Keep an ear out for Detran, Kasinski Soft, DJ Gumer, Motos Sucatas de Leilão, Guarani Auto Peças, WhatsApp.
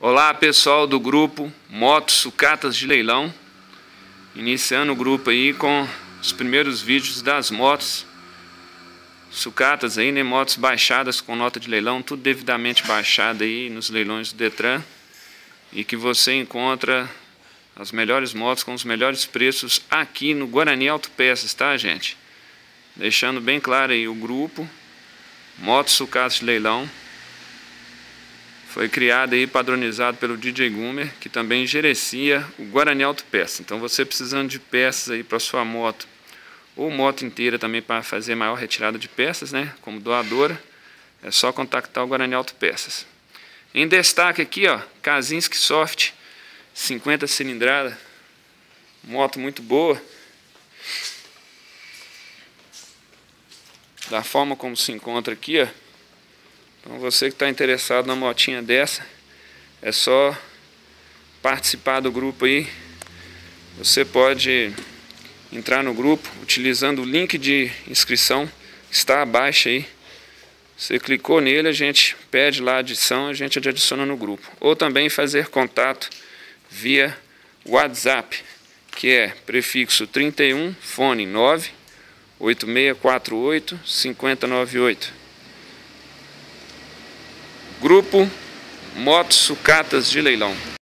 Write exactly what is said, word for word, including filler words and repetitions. Olá pessoal do grupo Motos Sucatas de Leilão, iniciando o grupo aí com os primeiros vídeos das motos sucatas aí, né? Motos baixadas com nota de leilão, tudo devidamente baixado aí nos leilões do Detran, e que você encontra as melhores motos com os melhores preços aqui no Guarani Auto Peças, tá gente? Deixando bem claro aí, o grupo Motos Sucatas de Leilão foi criado e padronizado pelo D J Gumer, que também gerencia o Guarani Auto Peças. Então você precisando de peças aí para sua moto, ou moto inteira também para fazer maior retirada de peças, né, como doadora, é só contactar o Guarani Auto Peças. Em destaque aqui, ó, Kasinski Soft, cinquenta cilindrada, moto muito boa. Da forma como se encontra aqui, ó. Então você que está interessado na motinha dessa, é só participar do grupo aí. Você pode entrar no grupo utilizando o link de inscrição que está abaixo aí. Você clicou nele, a gente pede lá a adição, a gente adiciona no grupo. Ou também fazer contato via WhatsApp, que é prefixo trinta e um, fone nove oito seis quatro oito cinco zero nove oito. Grupo Motos Sucatas de Leilão.